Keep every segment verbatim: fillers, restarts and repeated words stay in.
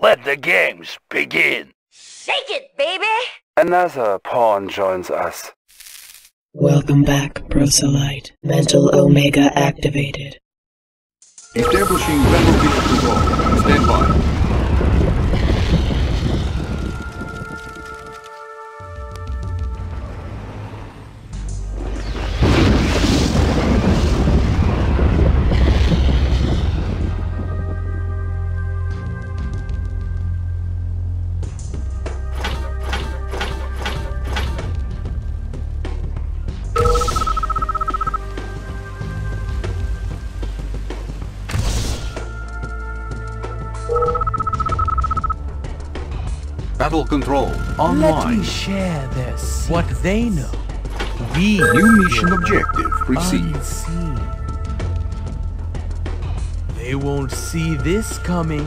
Let the games begin! Shake it, baby! Another pawn joins us. Welcome back, Proselyte. Mental Omega activated. Establishing battlefield control. Stand by. Battle control online. Let me share this. What they know, we new mission objective received. Unseen. They won't see this coming.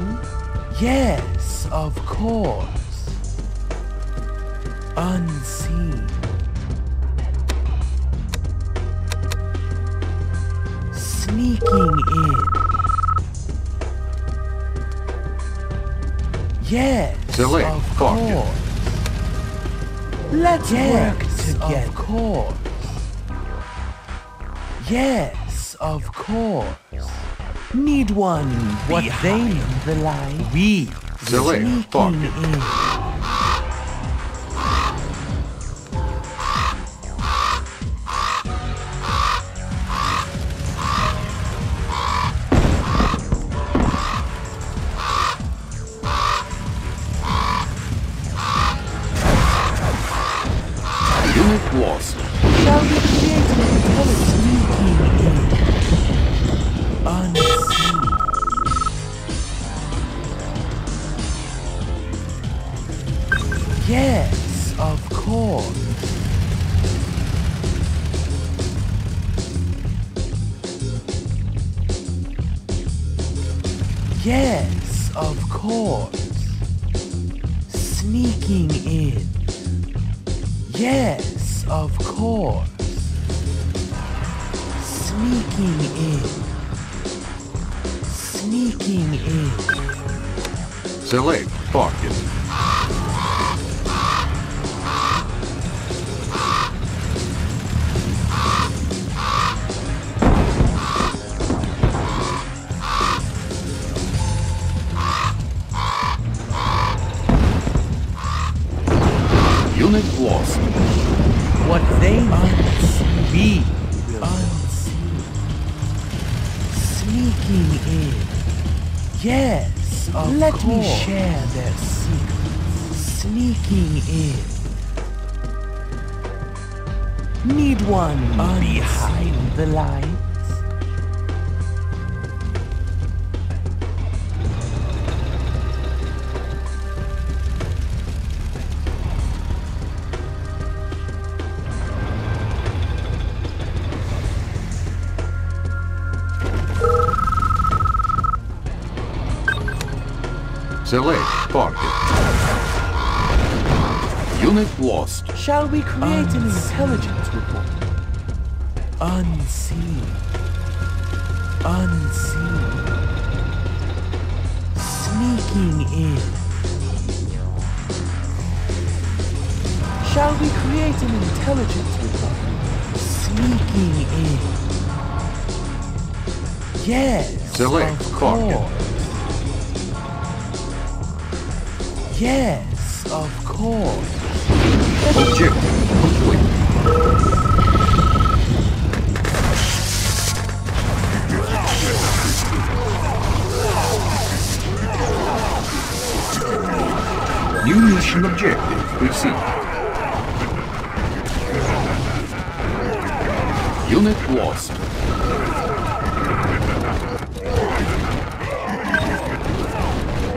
Yes, of course. Unseen. Sneaking in. Yes, Select of course. course. Let's yes, work together. Of course. Yes, of course. Need one. What behind they the line. We Select pocket. Yes, of course. Yes, of course. Sneaking in. Yes, of course. Sneaking in. Sneaking in. Select pocket. Unit lost. What they must be unseen. Sneaking in. Yes, of Let course. Let me share their secrets. Sneaking in. Need one unseen. Behind the lines. Select target. Unit lost. Shall we create Unseen. an intelligence report? Unseen. Unseen. Sneaking in. Shall we create an intelligence report? Sneaking in. Yes. Select target. Yes, of course. Objective complete. New mission objective received. Unit lost.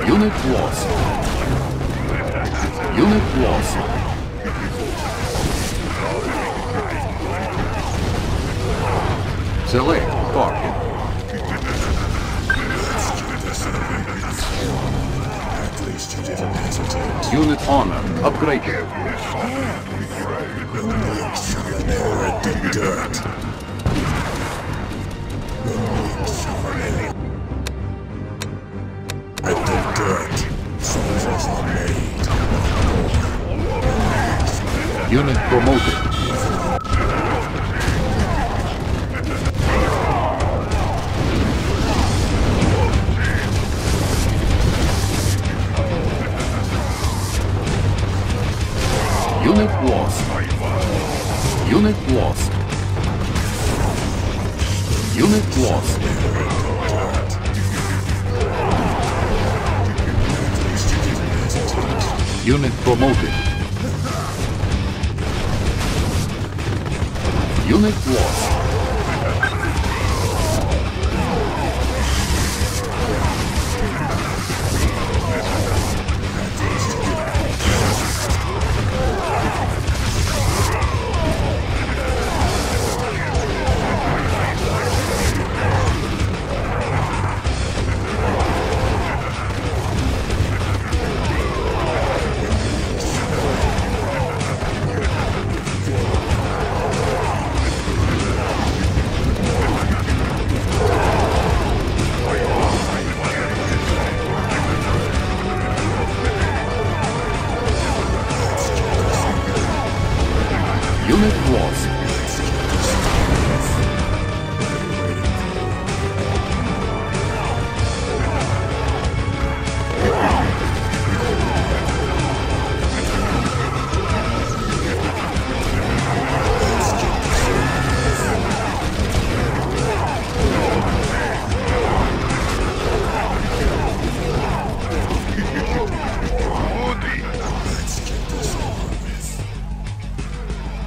Unit lost. Unit lost. Select target. At least you didn't hesitate. Unit honor upgraded. Yes. At the dirt. At the dirt. Unit promoted. Unit lost. Unit lost. Unit lost. Unit promoted. Unit lost. Unit lost.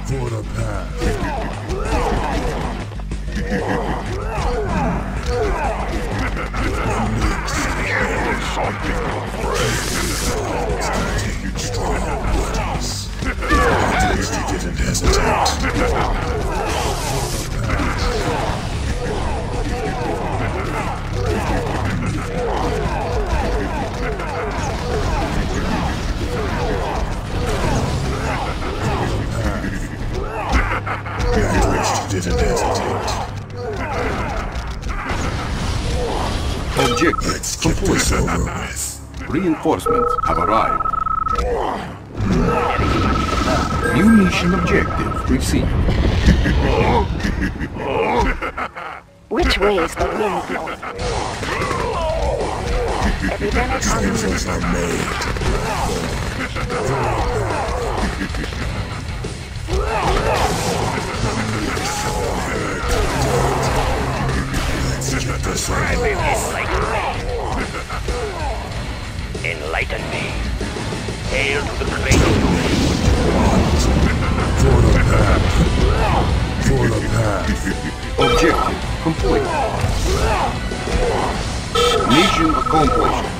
For the didn't hesitate. Objective complete. Reinforcements have arrived. New mission objective received. Which way is the wind blowing? Epidemic decisions are made. Enlighten me. Hail to the great for the path. For the path. Objective complete. Mission accomplished.